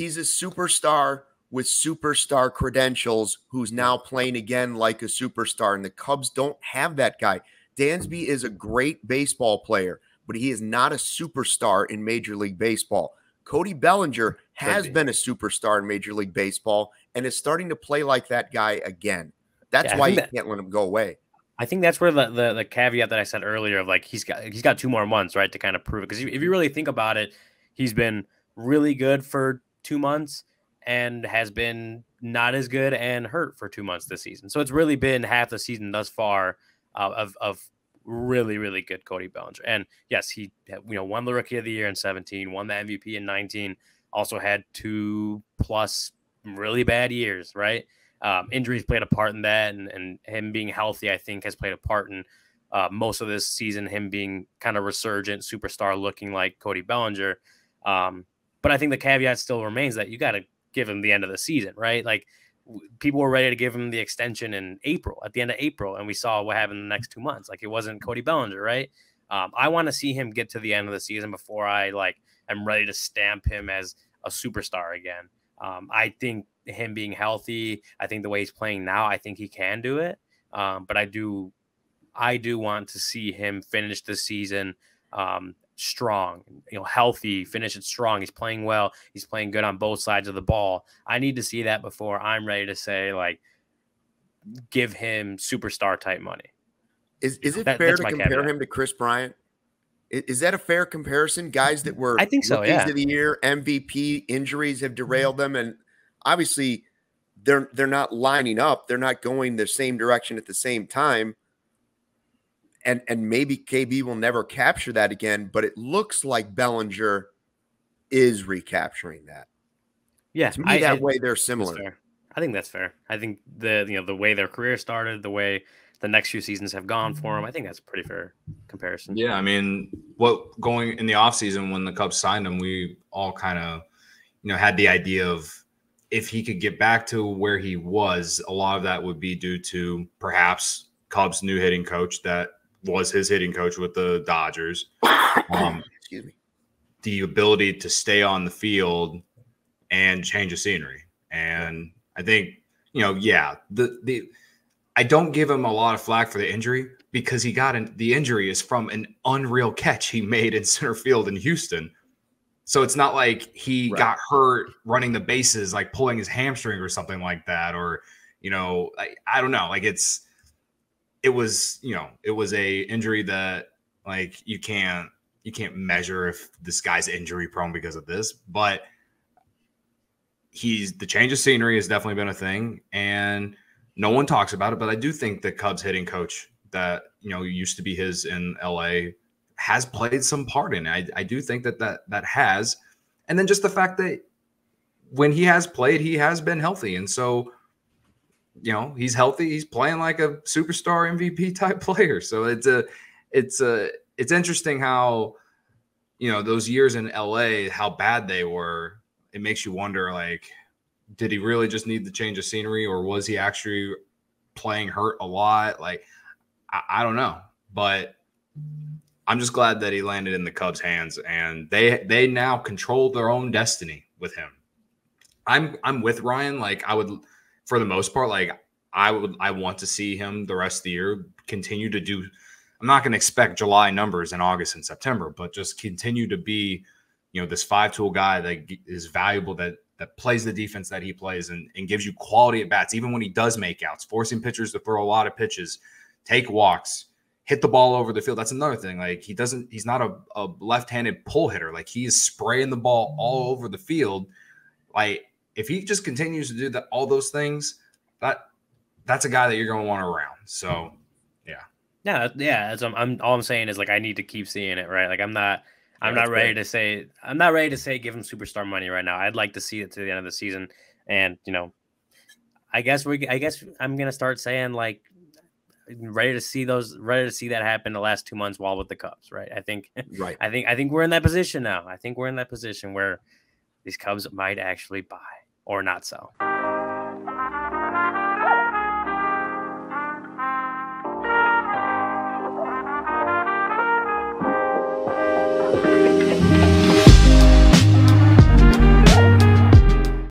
He's a superstar with superstar credentials who's now playing again like a superstar, and the Cubs don't have that guy. Dansby is a great baseball player, but he is not a superstar in Major League Baseball. Cody Bellinger has been a superstar in Major League Baseball and is starting to play like that guy again. That's why you can't let him go away. I think that's where the caveat that I said earlier of like he's got 2 more months, right, to kind of prove it. Because if you really think about it, he's been really good for 2 months and has been not as good and hurt for 2 months this season. So it's really been half the season thus far of really, really good Cody Bellinger. And yes, he won the Rookie of the Year in 17, won the MVP in 19, also had 2+ really bad years, right? Injuries played a part in that, and him being healthy, I think, has played a part in most of this season, him being kind of resurgent, superstar looking like Cody Bellinger. But I think the caveat still remains that you got to give him the end of the season, right? Like people were ready to give him the extension in April, at the end of April, and we saw what happened in the next 2 months. Like it wasn't Cody Bellinger, right? I want to see him get to the end of the season before I am ready to stamp him as a superstar again. I think him being healthy, I think the way he's playing now, I think he can do it. But I do want to see him finish the season strong, healthy, finish it strong. He's playing well. He's playing good on both sides of the ball. I need to see that before I'm ready to say, like, give him superstar type money. Is it fair to compare him to Chris Bryant? Is that a fair comparison? Guys that were rookies of the year, MVP, injuries have derailed them, and obviously they're not lining up. They're not going the same direction at the same time. And maybe KB will never capture that again, but it looks like Bellinger is recapturing that. Yeah, to me, that way they're similar. I think that's fair. I think the way their career started, the way the next few seasons have gone for him, I think that's a pretty fair comparison. Yeah, I mean, going in the offseason when the Cubs signed him, we all kind of had the idea of if he could get back to where he was, a lot of that would be due to perhaps Cubs' new hitting coach that was his hitting coach with the Dodgers. Excuse me. The ability to stay on the field and change the scenery. And I think, I don't give him a lot of flack for the injury because he got the injury is from an unreal catch he made in center field in Houston. So it's not like he got hurt running the bases, like pulling his hamstring or something like that. Or, I don't know. Like it was a injury that like you can't measure if this guy's injury prone because of this, but the change of scenery has definitely been a thing and no one talks about it, but I do think the Cubs hitting coach that, used to be his in LA has played some part in it. I do think that has. And then just the fact that when he has played, he has been healthy. And so, he's healthy. He's playing like a superstar MVP type player. So it's interesting how, those years in LA, how bad they were. It makes you wonder, like, did he really just need the change of scenery or was he actually playing hurt a lot? Like, I don't know, but I'm just glad that he landed in the Cubs' hands and they now control their own destiny with him. I'm with Ryan. Like for the most part, I want to see him the rest of the year continue to do. I'm not going to expect July numbers in August and September, but just continue to be, this 5-tool guy that is valuable, that plays the defense that he plays and gives you quality at bats, even when he does make outs, forcing pitchers to throw a lot of pitches, take walks, hit the ball over the field. That's another thing. Like he's not a left-handed pull hitter. Like he is spraying the ball all over the field. Like, if he just continues to do that, all those things, that's a guy that you're going to want around. So, yeah. All I'm saying is I need to keep seeing it, right? Like I'm not ready to say give him superstar money right now. I'd like to see it to the end of the season, and I guess I'm gonna start saying like ready to see that happen the last 2 months while with the Cubs, right? I think we're in that position now. I think we're in that position where these Cubs might actually buy or not sell.